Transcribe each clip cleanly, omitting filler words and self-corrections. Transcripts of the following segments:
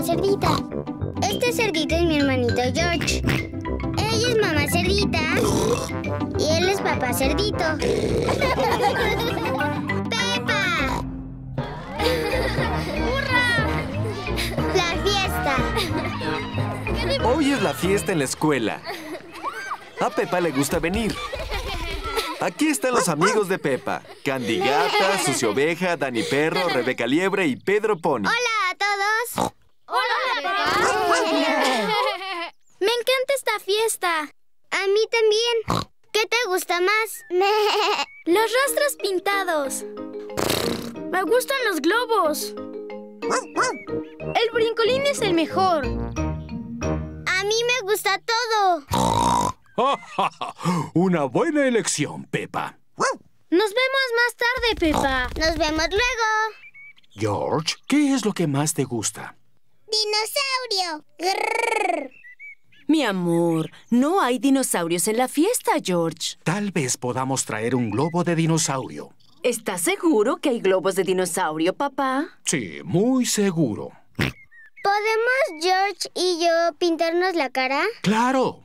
la cerdita. Este cerdito es mi hermanito George. Ella es mamá cerdita y él es papá cerdito. ¡Peppa! ¡Hurra! ¡La fiesta! Hoy es la fiesta en la escuela. A Peppa le gusta venir. Aquí están los amigos de Peppa. Candy Gata, Sucio Oveja, Dani Perro, Rebeca Liebre y Pedro Pony. ¡Hola a todos! ¡Hola, Peppa! Me encanta esta fiesta. A mí también. ¿Qué te gusta más? Los rostros pintados. Me gustan los globos. El brincolín es el mejor. A mí me gusta todo. Una buena elección, Peppa. Nos vemos más tarde, Peppa. Nos vemos luego. George, ¿qué es lo que más te gusta? Dinosaurio. Grrr. Mi amor, no hay dinosaurios en la fiesta, George. Tal vez podamos traer un globo de dinosaurio. ¿Estás seguro que hay globos de dinosaurio, papá? Sí, muy seguro. ¿Podemos, George y yo, pintarnos la cara? ¡Claro!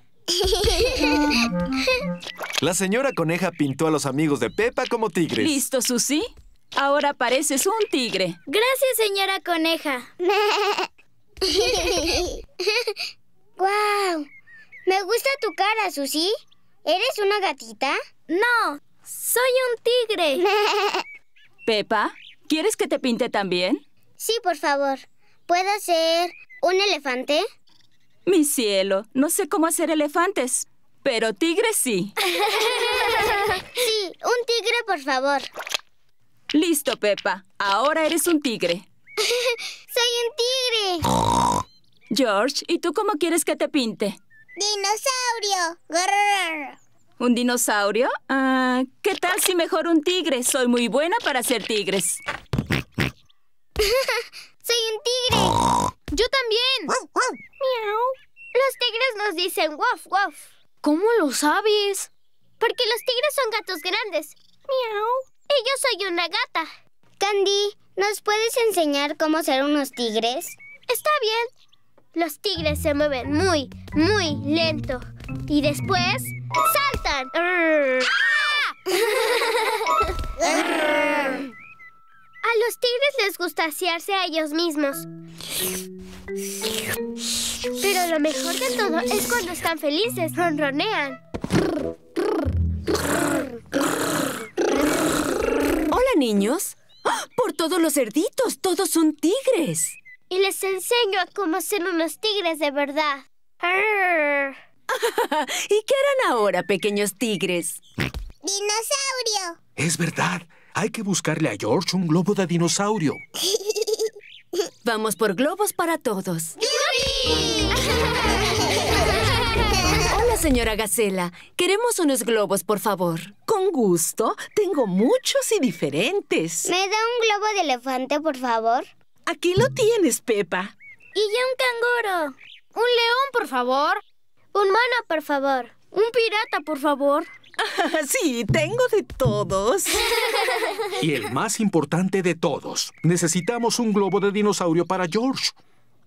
La señora Coneja pintó a los amigos de Peppa como tigres. ¿Listo, Susi? Ahora pareces un tigre. Gracias, señora Coneja. ¡Guau! Me gusta tu cara, Susi. ¿Eres una gatita? No, soy un tigre. Peppa, ¿quieres que te pinte también? Sí, por favor. ¿Puedo ser un elefante? Mi cielo, no sé cómo hacer elefantes, pero tigres sí. Sí, un tigre, por favor. Listo, Peppa. Ahora eres un tigre. ¡Soy un tigre! George, ¿y tú cómo quieres que te pinte? ¡Dinosaurio! Grrr. ¿Un dinosaurio? Ah, ¿qué tal si mejor un tigre? Soy muy buena para hacer tigres. ¡Soy un tigre! ¡Yo también! ¡Miau! Los tigres nos dicen woof woof. ¿Cómo lo sabes? Porque los tigres son gatos grandes. ¡Miau! Y yo soy una gata. Candy, ¿nos puedes enseñar cómo ser unos tigres? Está bien. Los tigres se mueven muy, muy lento. Y después, ¡saltan! ¡Ah! A los tigres les gusta asearse a ellos mismos. Pero lo mejor de todo es cuando están felices, ronronean. Hola, niños. ¡Oh! ¡Por todos los cerditos! ¡Todos son tigres! Y les enseño a cómo ser unos tigres de verdad. ¿Y qué harán ahora, pequeños tigres? ¡Dinosaurio! Es verdad. Hay que buscarle a George un globo de dinosaurio. Vamos por globos para todos. ¡Yupi! Hola, señora Gacela. Queremos unos globos, por favor. Con gusto. Tengo muchos y diferentes. ¿Me da un globo de elefante, por favor? Aquí lo tienes, Peppa. Y yo un canguro. Un león, por favor. Un mono, por favor. Un pirata, por favor. Ah, sí, tengo de todos. Y el más importante de todos. Necesitamos un globo de dinosaurio para George.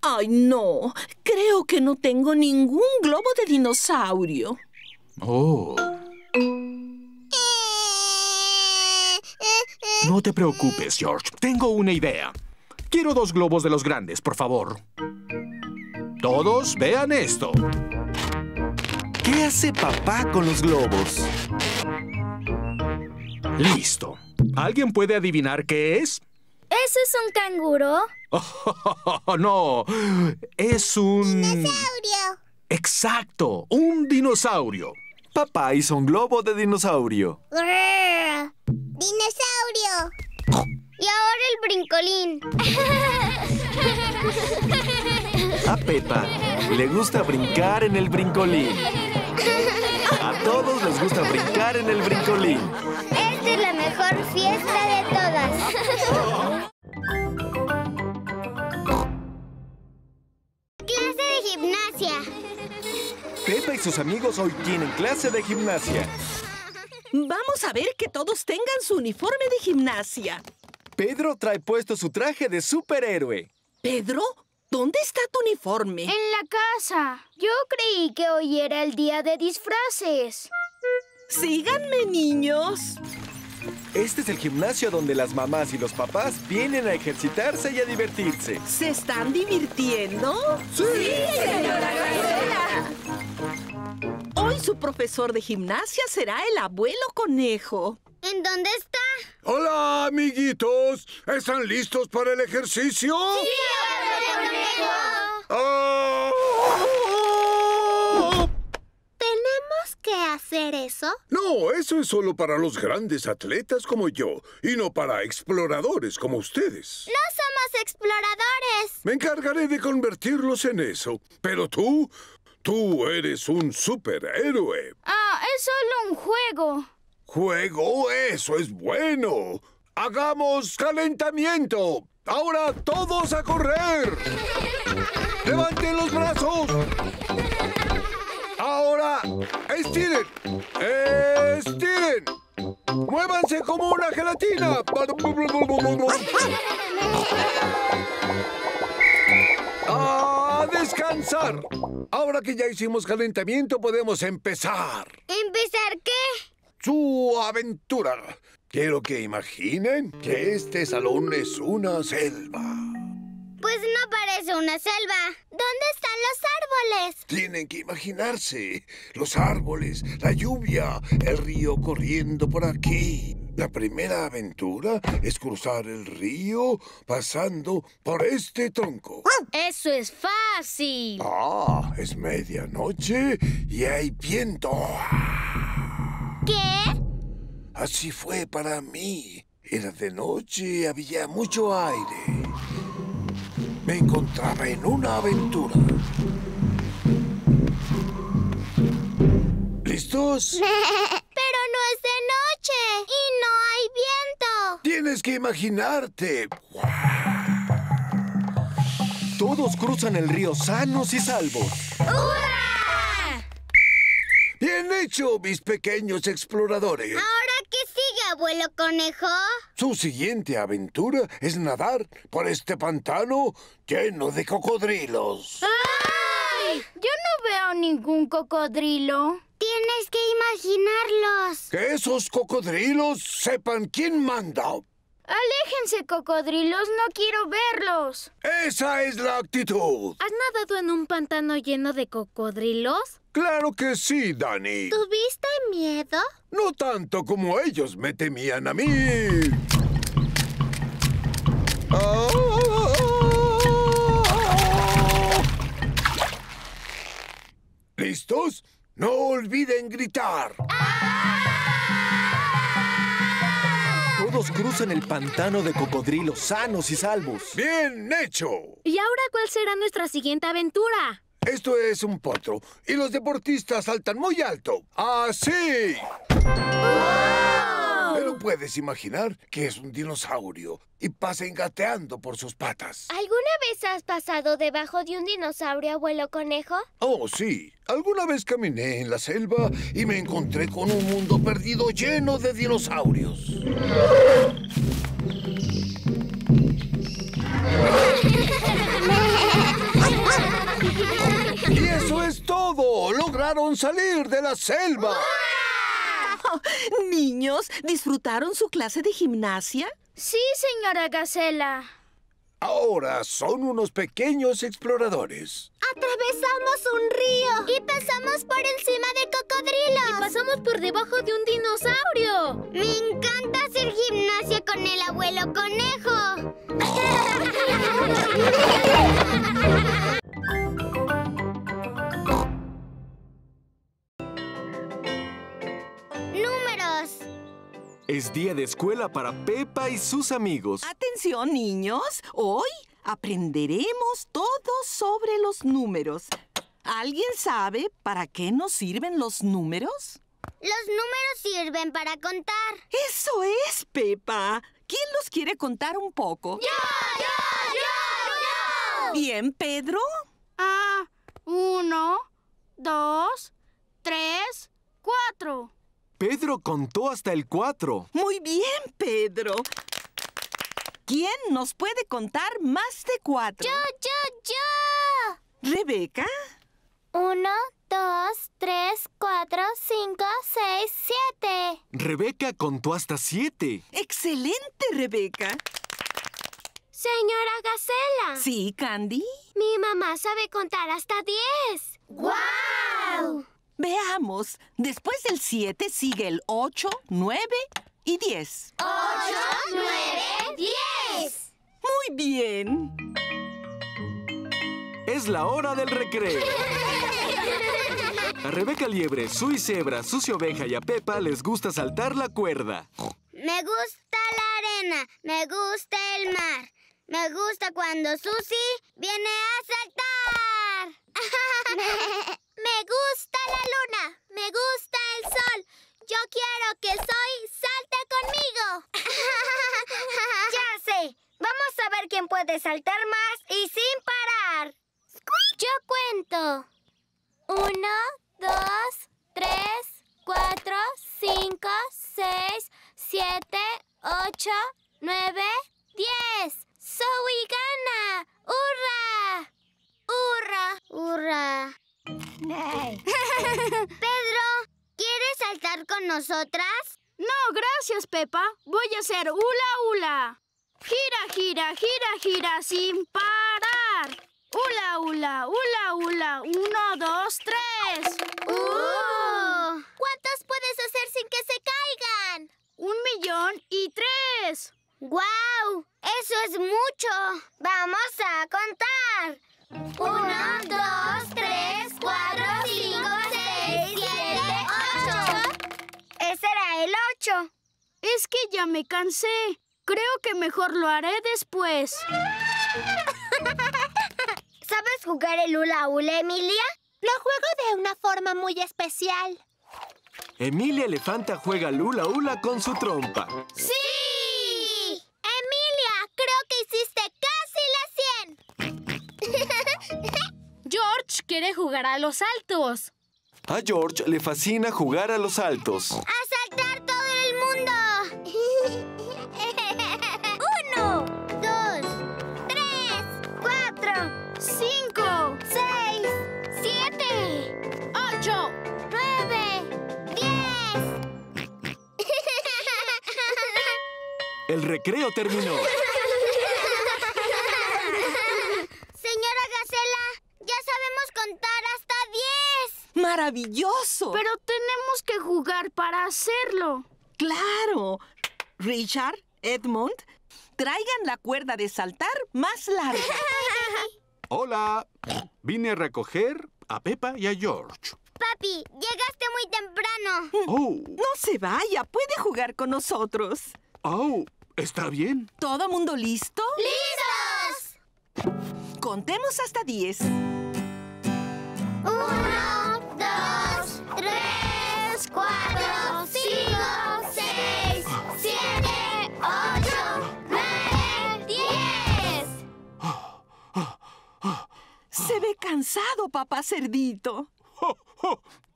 Ay, no. Creo que no tengo ningún globo de dinosaurio. Oh. No te preocupes, George. Tengo una idea. Quiero 2 globos de los grandes, por favor. Todos vean esto. ¿Qué hace papá con los globos? Listo. ¿Alguien puede adivinar qué es? ¿Eso es un canguro? Oh, no. Es un... ¡Dinosaurio! Exacto. Un dinosaurio. Papá hizo un globo de dinosaurio. Grrr. ¡Dinosaurio! Y ahora el brincolín. A Peppa le gusta brincar en el brincolín. A todos les gusta brincar en el brincolín. Esta es la mejor fiesta de todas. Clase de gimnasia. Peppa y sus amigos hoy tienen clase de gimnasia. Vamos a ver que todos tengan su uniforme de gimnasia. Pedro trae puesto su traje de superhéroe. ¿Pedro? ¿Dónde está tu uniforme? En la casa. Yo creí que hoy era el día de disfraces. ¡Síganme, niños! Este es el gimnasio donde las mamás y los papás vienen a ejercitarse y a divertirse. ¿Se están divirtiendo? ¡Sí, señora Gacela! Hoy su profesor de gimnasia será el abuelo conejo. ¿En dónde está? ¡Hola, amiguitos! ¿Están listos para el ejercicio? ¡Sí, abuelo conejo! ¡Oh! ¿Tenemos que hacer eso? No, eso es solo para los grandes atletas como yo y no para exploradores como ustedes. ¡No somos exploradores! Me encargaré de convertirlos en eso. Pero tú eres un superhéroe. Ah, es solo un juego. ¿Juego? ¡Eso es bueno! ¡Hagamos calentamiento! ¡Ahora todos a correr! ¡Levanten los brazos! ¡Ahora! ¡Estiren! ¡Estiren! ¡Muévanse como una gelatina! ¡A descansar! Ahora que ya hicimos calentamiento, podemos empezar. ¿Empezar qué? Su aventura. Quiero que imaginen que este salón es una selva. Pues no parece una selva. ¿Dónde están los árboles? Tienen que imaginarse. Los árboles, la lluvia, el río corriendo por aquí. La primera aventura es cruzar el río pasando por este tronco. ¡Eso es fácil! Ah, es medianoche y hay viento. ¿Qué? Así fue para mí. Era de noche y había mucho aire. Me encontraba en una aventura. ¿Listos? Pero no es de noche y no hay viento. Tienes que imaginarte. Todos cruzan el río sanos y salvos. ¡Hurra! ¡Bien hecho, mis pequeños exploradores! ¿Ahora qué sigue, abuelo conejo? Su siguiente aventura es nadar por este pantano lleno de cocodrilos. ¡Ay! Yo no veo ningún cocodrilo. Tienes que imaginarlos. Que esos cocodrilos sepan quién manda. ¡Aléjense, cocodrilos! ¡No quiero verlos! ¡Esa es la actitud! ¿Has nadado en un pantano lleno de cocodrilos? ¡Claro que sí, Dani! ¿Tuviste miedo? No tanto como ellos me temían a mí. ¿Listos? No olviden gritar. Todos cruzan el pantano de cocodrilos sanos y salvos. ¡Bien hecho! ¿Y ahora cuál será nuestra siguiente aventura? Esto es un potro y los deportistas saltan muy alto. ¡Así! ¡Wow! Pero puedes imaginar que es un dinosaurio y pasen gateando por sus patas. ¿Alguna vez has pasado debajo de un dinosaurio, abuelo conejo? Oh, sí. Alguna vez caminé en la selva y me encontré con un mundo perdido lleno de dinosaurios. ¡Y eso es todo! ¡Lograron salir de la selva! ¡Oh! Niños, ¿disfrutaron su clase de gimnasia? Sí, señora Gacela. Ahora son unos pequeños exploradores. Atravesamos un río. Y pasamos por encima de cocodrilos. Y pasamos por debajo de un dinosaurio. Me encanta hacer gimnasia con el abuelo conejo. Es día de escuela para Peppa y sus amigos. ¡Atención, niños! Hoy aprenderemos todo sobre los números. ¿Alguien sabe para qué nos sirven los números? Los números sirven para contar. ¡Eso es, Peppa! ¿Quién los quiere contar un poco? ¡Yo! ¿Bien, Pedro? Ah, 1, 2, 3, 4. Pedro contó hasta el 4. Muy bien, Pedro. ¿Quién nos puede contar más de 4? ¡Yo! ¿Rebeca? 1, 2, 3, 4, 5, 6, 7. Rebeca contó hasta 7. ¡Excelente, Rebeca! Señora Gacela. Sí, Candy. Mi mamá sabe contar hasta 10. ¡Guau! Veamos. Después del 7 sigue el 8, 9 y 10. 8, 9, 10. Muy bien. Es la hora del recreo. A Rebeca Liebre, Sui Zebra, Sucio Oveja y a Peppa les gusta saltar la cuerda. Me gusta la arena. Me gusta el mar. Me gusta cuando Susi viene a saltar. Me gusta la luna. Me gusta el sol. Yo quiero que Soy salte conmigo. Ya sé. Vamos a ver quién puede saltar más y sin parar. Yo cuento. 1, 2, 3, 4, 5, 6, 7, 8, 9, 10. ¡Zoe gana! ¡Hurra! ¡Hurra! ¡Hurra! Pedro, ¿quieres saltar con nosotras? No, gracias, Peppa. Voy a hacer hula hula. Gira, gira, gira, gira sin parar. Hula hula, hula hula. 1, 2, 3. ¿Cuántos puedes hacer sin que se caigan? 1,000,003. ¡Guau! ¡Eso es mucho! ¡Vamos a contar! 1, 2, 3, 4, 5, 6, 7, 8. Ese era el 8. Es que ya me cansé. Creo que mejor lo haré después. ¿Sabes jugar el hula hula, Emilia? Lo juego de una forma muy especial. Emilia Elefanta juega el hula hula con su trompa. ¡Sí! George quiere jugar a los saltos. A George le fascina jugar a los saltos. ¡A saltar todo el mundo! 1, 2, 3, 4, 5, 6, 7, 8, 9, 10. El recreo terminó. ¡Maravilloso! Pero tenemos que jugar para hacerlo. ¡Claro! Richard, Edmund, traigan la cuerda de saltar más larga. Hola. Vine a recoger a Peppa y a George. Papi, llegaste muy temprano. Oh. No se vaya, puede jugar con nosotros. Oh, está bien. ¿Todo mundo listo? ¡Listos! Contemos hasta 10. 1, 2, 3, 4, 5, 6, 7, 8, 9, 10. Se ve cansado, papá cerdito.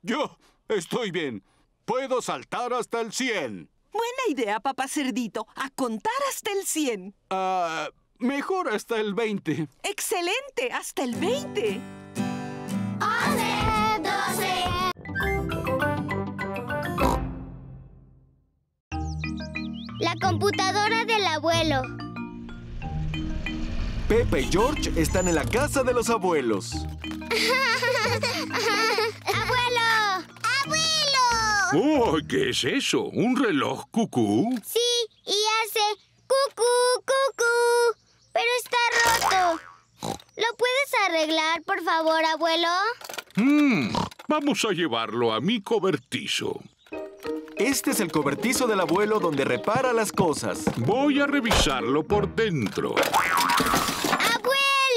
Yo estoy bien. Puedo saltar hasta el 100. Buena idea, papá cerdito. A contar hasta el 100. Mejor hasta el 20. Excelente, hasta el 20. 11, 12. La computadora del abuelo. Peppa y George están en la casa de los abuelos. ¡Abuelo! ¡Abuelo! Oh, ¿qué es eso? ¿Un reloj cucú? Sí, y hace cucú, cucú. Pero está roto. ¿Lo puedes arreglar, por favor, abuelo? Vamos a llevarlo a mi cobertizo. Este es el cobertizo del abuelo donde repara las cosas. Voy a revisarlo por dentro. ¡Abuelo!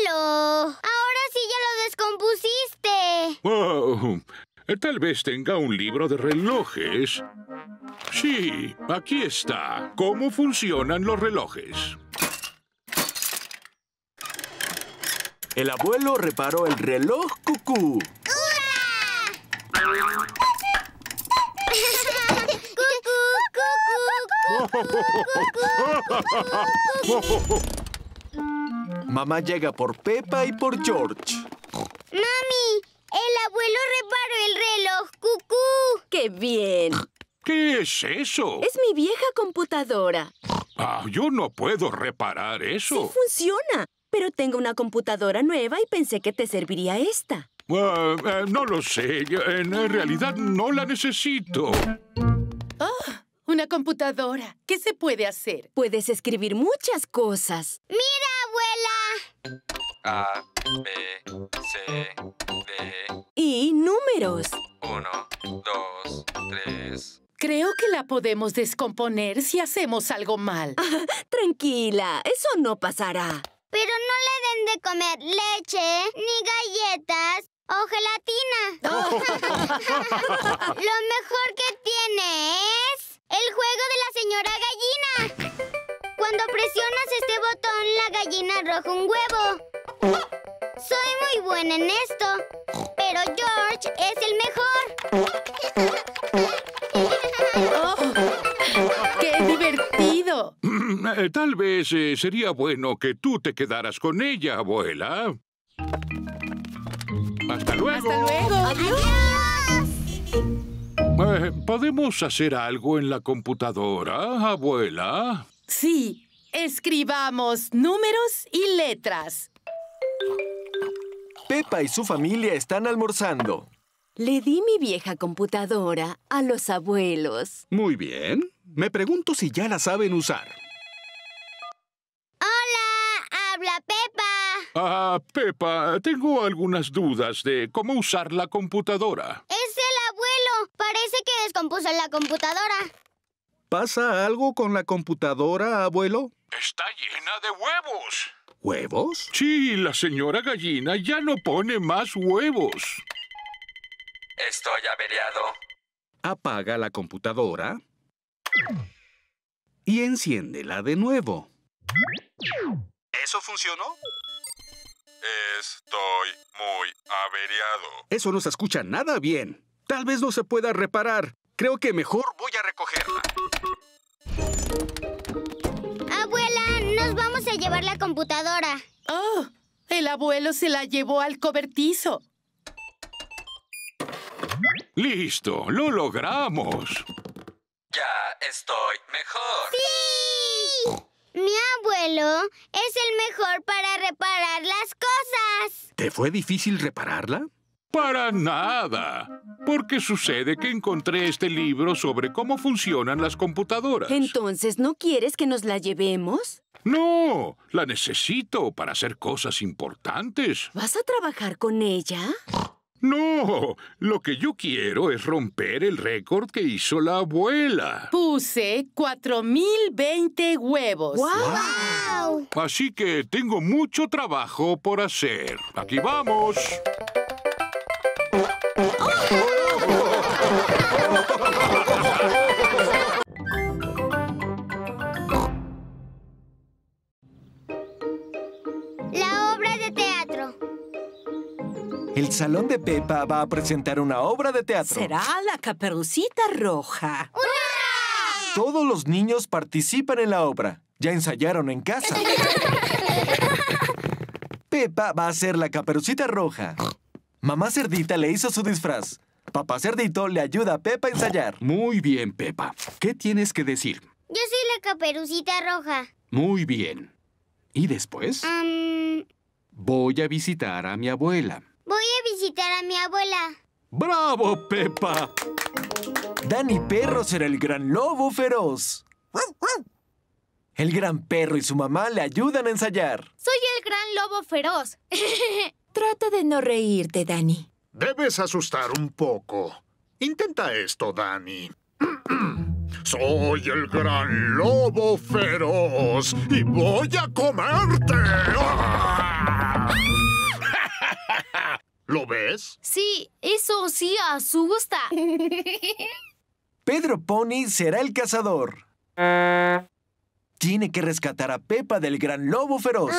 Ahora sí ya lo descompusiste. Oh, tal vez tenga un libro de relojes. Sí, aquí está. ¿Cómo funcionan los relojes? El abuelo reparó el reloj cucú. ¡Hurra! ¡Cucú, cucú, cucú! Mamá llega por Peppa y por George. ¡Mami! ¡El abuelo reparó el reloj! ¡Cucú! ¡Qué bien! ¿Qué es eso? Es mi vieja computadora. Ah, yo no puedo reparar eso. Sí funciona, pero tengo una computadora nueva y pensé que te serviría esta. No lo sé. En realidad no la necesito. Oh, una computadora. ¿Qué se puede hacer? Puedes escribir muchas cosas. ¡Mira, abuela! A, B, C, D. Y números. 1, 2, 3. Creo que la podemos descomponer si hacemos algo mal. Ah, tranquila, eso no pasará. Pero no le den de comer leche, ni galletas o gelatina. Lo mejor que tiene es el juego de la señora gallina. Cuando presionas este botón, la gallina arroja un huevo. Soy muy buena en esto, pero George es el mejor. Oh, ¡qué divertido! Tal vez sería bueno que tú te quedaras con ella, abuela. ¡Hasta luego! ¡Hasta luego! ¡Adiós! ¿Podemos hacer algo en la computadora, abuela? Sí, escribamos números y letras. Peppa y su familia están almorzando. Le di mi vieja computadora a los abuelos. Muy bien. Me pregunto si ya la saben usar. ¡Hola! ¡Habla Peppa! Ah, Peppa, tengo algunas dudas de cómo usar la computadora. Es el abuelo. Parece que descompuso la computadora. ¿Pasa algo con la computadora, abuelo? Está llena de huevos. ¿Huevos? Sí, la señora gallina ya no pone más huevos. Estoy averiado. Apaga la computadora y enciéndela de nuevo. ¿Eso funcionó? Estoy muy averiado. Eso no se escucha nada bien. Tal vez no se pueda reparar. Creo que mejor voy a recogerla. Abuela, nos vamos a llevar la computadora. Oh, el abuelo se la llevó al cobertizo. ¡Listo! ¡Lo logramos! ¡Ya estoy mejor! ¡Sí! Mi abuelo es el mejor para reparar las cosas. ¿Te fue difícil repararla? ¡Para nada! Porque sucede que encontré este libro sobre cómo funcionan las computadoras. ¿Entonces no quieres que nos la llevemos? ¡No! La necesito para hacer cosas importantes. ¿Vas a trabajar con ella? ¡No! Lo que yo quiero es romper el récord que hizo la abuela. Puse 4020 huevos. ¡Wow! ¡Wow! Así que tengo mucho trabajo por hacer. ¡Aquí vamos! La obra de teatro. El salón de Peppa va a presentar una obra de teatro. Será La Caperucita Roja. ¡Hurra! Todos los niños participan en la obra. Ya ensayaron en casa. Peppa va a ser la Caperucita Roja. Mamá Cerdita le hizo su disfraz. Papá Cerdito le ayuda a Peppa a ensayar. Muy bien, Peppa. ¿Qué tienes que decir? Yo soy la Caperucita Roja. Muy bien. ¿Y después? Voy a visitar a mi abuela. Voy a visitar a mi abuela. ¡Bravo, Peppa! Dani Perro será el gran lobo feroz. El gran perro y su mamá le ayudan a ensayar. Soy el gran lobo feroz. Trata de no reírte, Dani. Debes asustar un poco. Intenta esto, Dani. Soy el gran lobo feroz y voy a comerte. ¡Ah! ¿Lo ves? Sí, eso sí asusta. Pedro Pony será el cazador. Tiene que rescatar a Peppa del gran lobo feroz.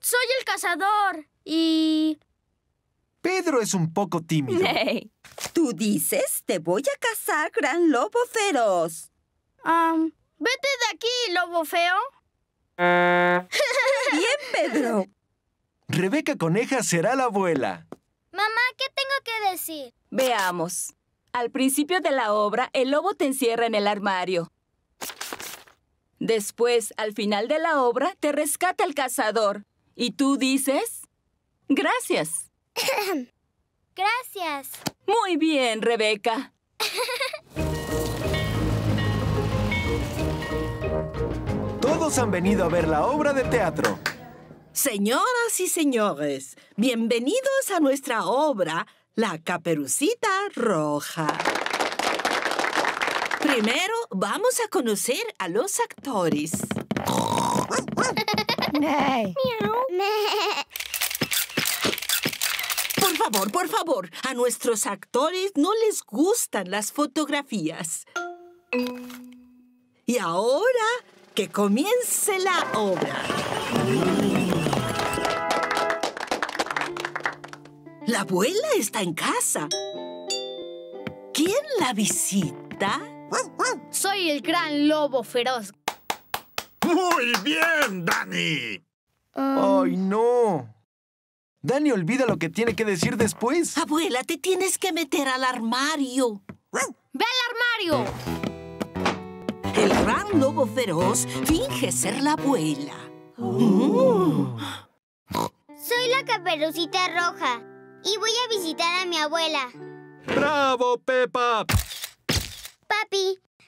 Soy el cazador y... Pedro es un poco tímido. Hey. Tú dices, te voy a cazar, gran lobo feroz. ¡Vete de aquí, lobo feo! ¡Bien, Pedro! Rebeca Coneja será la abuela. Mamá, ¿qué tengo que decir? Veamos. Al principio de la obra, el lobo te encierra en el armario. Después, al final de la obra, te rescata el cazador. Y tú dices... ¡Gracias! ¡Gracias! Muy bien, Rebeca. Todos han venido a ver la obra de teatro. Señoras y señores, bienvenidos a nuestra obra, La Caperucita Roja. Primero, vamos a conocer a los actores. Por favor, a nuestros actores no les gustan las fotografías. Y ahora, que comience la obra. La abuela está en casa. ¿Quién la visita? Soy el gran lobo feroz. ¡Muy bien, Dani! ¡Ay, no! Dani olvida lo que tiene que decir después. Abuela, te tienes que meter al armario. ¡Ve al armario! El gran lobo feroz finge ser la abuela. Soy la Caperucita Roja y voy a visitar a mi abuela. ¡Bravo, Peppa! Papi,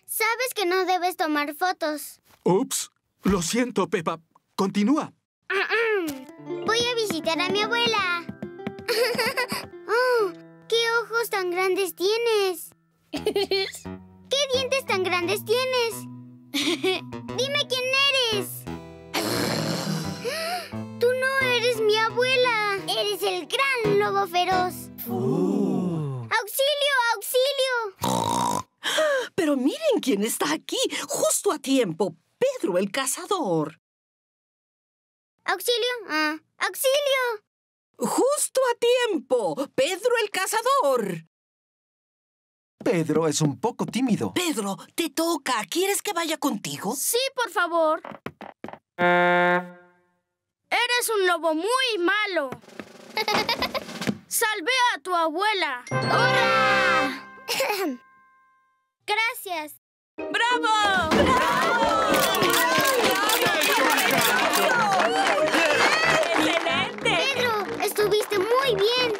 sabes que no debes tomar fotos. Ups, lo siento, Peppa. Continúa. Voy a visitar a mi abuela. Oh, ¡qué ojos tan grandes tienes! ¡Qué dientes tan grandes tienes! ¡Dime quién eres! ¡Tú no eres mi abuela! ¡Eres el gran lobo feroz! ¡Auxilio, auxilio! Pero miren quién está aquí, justo a tiempo. Pedro el cazador. ¡Auxilio! ¡Auxilio! ¡Justo a tiempo! ¡Pedro el cazador! Pedro es un poco tímido. Pedro, te toca. ¿Quieres que vaya contigo? Sí, por favor. Eres un lobo muy malo. ¡Salvé a tu abuela! ¡Hurra! Gracias. ¡Bravo! ¡Bravo! ¡Estuviste muy bien!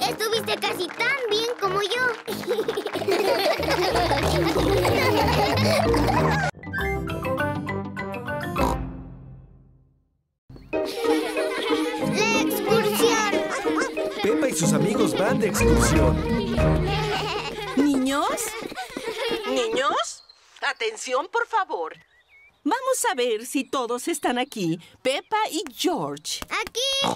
¡Estuviste casi tan bien como yo! ¡La excursión! Peppa y sus amigos van de excursión. ¿Niños? ¿Niños? Atención, por favor. Vamos a ver si todos están aquí. Peppa y George. ¡Aquí!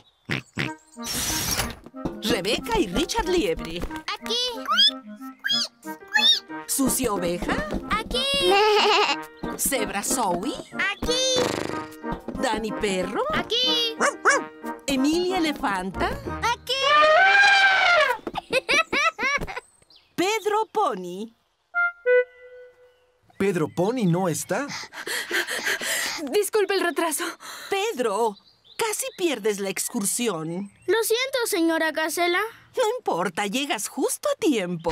Rebeca y Richard Liebre. ¡Aquí! Sucio Oveja. ¡Aquí! Zebra Zoe. ¡Aquí! Dani Perro. ¡Aquí! Emilia Elefanta. ¡Aquí! Pedro Pony. ¿Pedro Pony no está? Disculpe el retraso. Pedro, casi pierdes la excursión. Lo siento, señora Gacela. No importa, llegas justo a tiempo.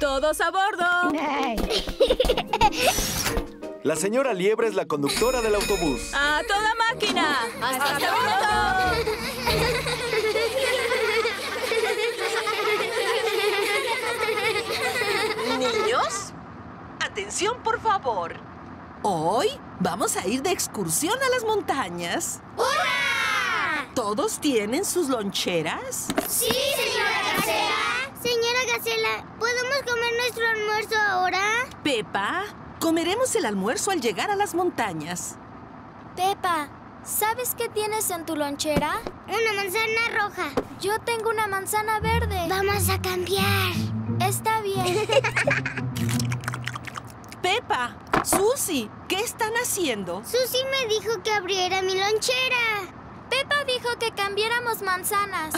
¡Todos a bordo! La señora Liebre es la conductora del autobús. ¡A toda máquina! ¡Hasta pronto! ¿Niños? Atención, por favor. Hoy vamos a ir de excursión a las montañas. ¡Hurra! ¿Todos tienen sus loncheras? ¡Sí, señora Gacela! Señora Gacela, ¿podemos comer nuestro almuerzo ahora? Peppa, comeremos el almuerzo al llegar a las montañas. Peppa, ¿sabes qué tienes en tu lonchera? Una manzana roja. Yo tengo una manzana verde. Vamos a cambiar. Está bien. Peppa, Susi, ¿qué están haciendo? Susi me dijo que abriera mi lonchera. Peppa dijo que cambiáramos manzanas.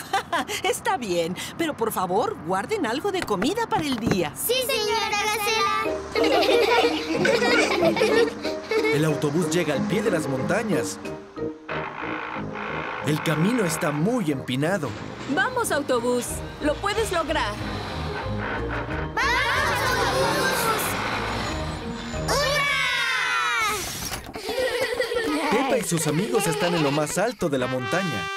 Está bien, pero por favor, guarden algo de comida para el día. ¡Sí, señora Gacela! El autobús llega al pie de las montañas. El camino está muy empinado. ¡Vamos, autobús! ¡Lo puedes lograr! ¡Vamos, autobús! ¡Hurra! Peppa y sus amigos están en lo más alto de la montaña.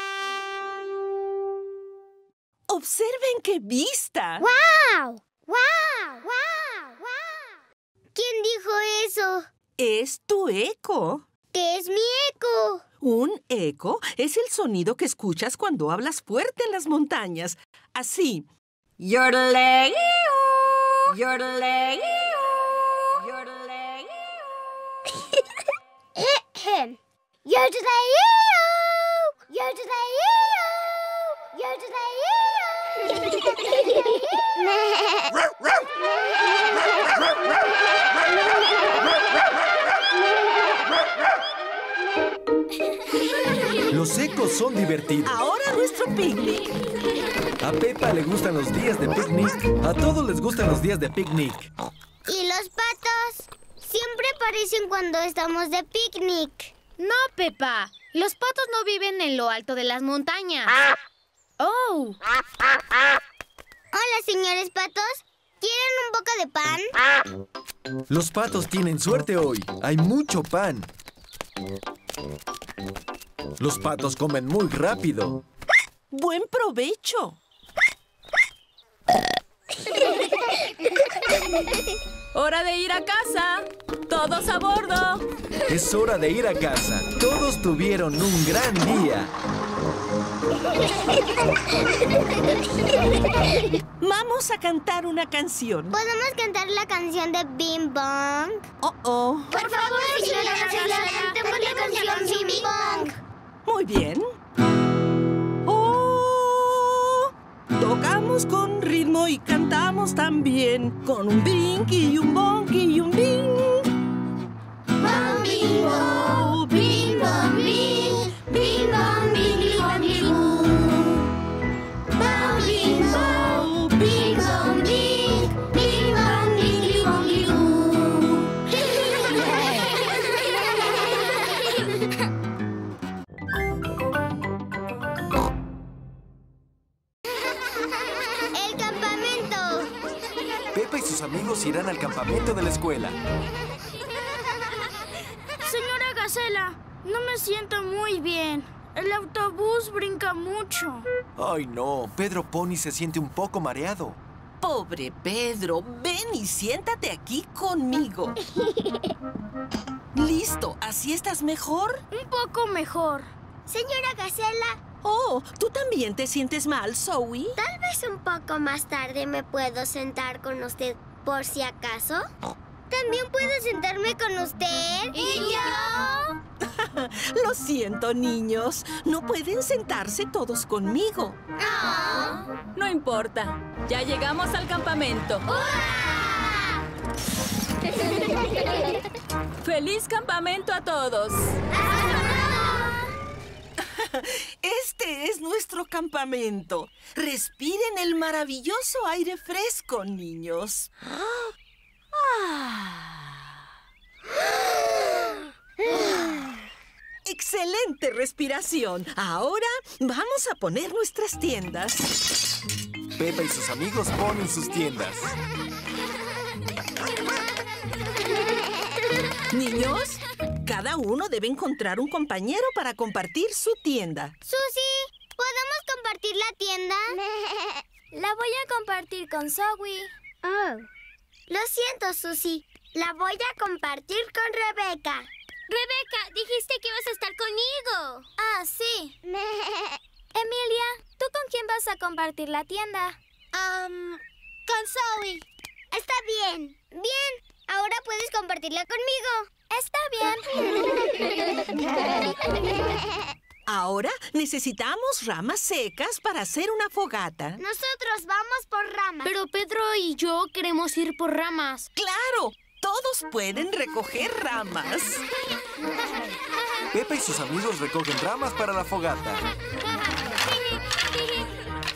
¡Observen qué vista! ¡Guau! ¡Guau! ¡Guau! ¡Guau! ¿Quién dijo eso? Es tu eco. ¿Qué es mi eco? Un eco es el sonido que escuchas cuando hablas fuerte en las montañas. Así. Yorle-eo, yorle-eo, yorle-eo. Yorle-eo, yorle-eo, yorle-eo. Los ecos son divertidos. Ahora nuestro picnic. A Peppa le gustan los días de picnic. A todos les gustan los días de picnic. ¿Y los patos? Siempre aparecen cuando estamos de picnic. No, Peppa. Los patos no viven en lo alto de las montañas. ¡Oh! Hola, señores patos. ¿Quieren un poco de pan? Los patos tienen suerte hoy. Hay mucho pan. Los patos comen muy rápido. ¡Buen provecho! ¡Hora de ir a casa! ¡Todos a bordo! Es hora de ir a casa. Todos tuvieron un gran día. Vamos a cantar una canción. ¿Podemos cantar la canción de Bing Bong? Oh, oh. Por favor, señora Gacela, cantemos la canción de Bing Bong. Muy bien. Oh, tocamos con ritmo y cantamos también. Con un bing y un bong y un bing. Bong, bing, bong, bing, bong, bing, bing, bong, bing. Amigos irán al campamento de la escuela. Señora Gacela, no me siento muy bien. El autobús brinca mucho. Ay, no. Pedro Pony se siente un poco mareado. Pobre Pedro, ven y siéntate aquí conmigo. Listo, ¿así estás mejor? Un poco mejor. Señora Gacela... Oh, ¿tú también te sientes mal, Zoe? Tal vez un poco más tarde me puedo sentar con usted. ¿Por si acaso? ¿También puedo sentarme con usted? ¿Y yo? Lo siento, niños. No pueden sentarse todos conmigo. Oh. No importa. Ya llegamos al campamento. ¡Hurra! ¡Feliz campamento a todos! Este es nuestro campamento. Respiren el maravilloso aire fresco, niños. ¡Excelente respiración! Ahora vamos a poner nuestras tiendas. Peppa y sus amigos ponen sus tiendas. Niños, cada uno debe encontrar un compañero para compartir su tienda. Susi, ¿podemos compartir la tienda? La voy a compartir con Zoe. Oh. Lo siento, Susi. La voy a compartir con Rebeca. Rebeca, dijiste que ibas a estar conmigo. Ah, sí. Emilia, ¿tú con quién vas a compartir la tienda? Con Zoe. Está bien. Bien. Ahora puedes compartirla conmigo. Está bien. Ahora necesitamos ramas secas para hacer una fogata. Nosotros vamos por ramas. Pero Pedro y yo queremos ir por ramas. ¡Claro! Todos pueden recoger ramas. Peppa y sus amigos recogen ramas para la fogata.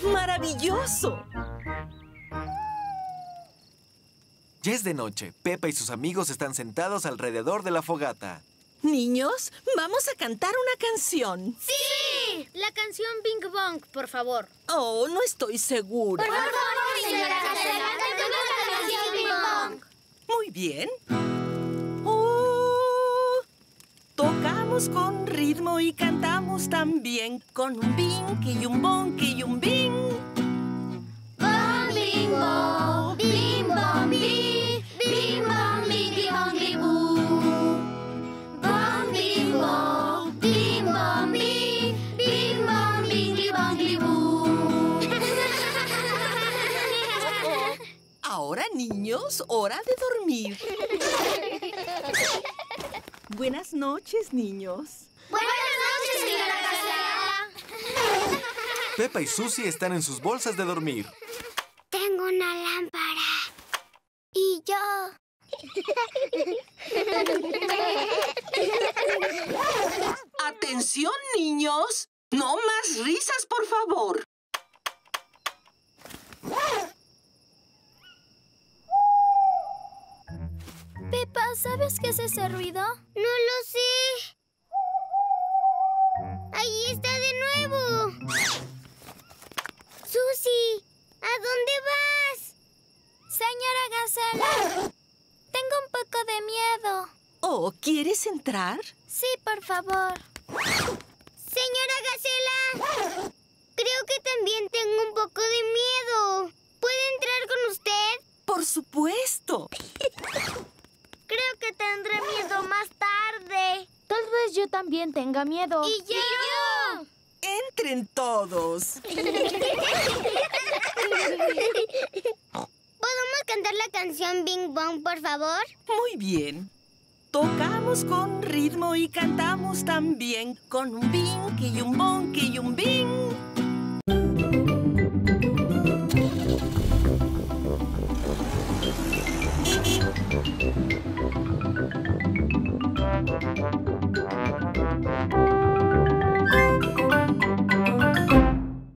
¡Maravilloso! Ya es de noche. Peppa y sus amigos están sentados alrededor de la fogata. Niños, vamos a cantar una canción. ¡Sí! La canción Bing Bong, por favor. Oh, no estoy segura. Por favor, señora Gacela, cantemos la canción Bing Bong. Muy bien. Tocamos con ritmo y cantamos también con un bing y un bong y un bing. Bong, bing, bong, bing, bong, bing, bing, bong, bing, bong, bing, bong, bing, bong, bing, bong, bing, bing, bong, bing, bong, bing, bong. Ahora, niños, hora de dormir. Buenas noches, niños. Buenas noches, señora Gacela. Peppa y Susie están en sus bolsas de dormir. Tengo una lámpara. Y yo. Atención, niños. No más risas, por favor. Peppa, ¿sabes qué es ese ruido? ¡No lo sé! ¡Ahí está de nuevo! ¡Susie! ¿A dónde vas? Señora Gacela, tengo un poco de miedo. Oh, ¿quieres entrar? Sí, por favor. Señora Gacela, creo que también tengo un poco de miedo. ¿Puedo entrar con usted? ¡Por supuesto! Creo que tendré miedo más tarde. Tal vez yo también tenga miedo. ¡Y yo! ¡Entren todos! ¿Podemos cantar la canción Bing Bong, por favor? Muy bien. Tocamos con ritmo y cantamos también con un bing y un bong y un bing.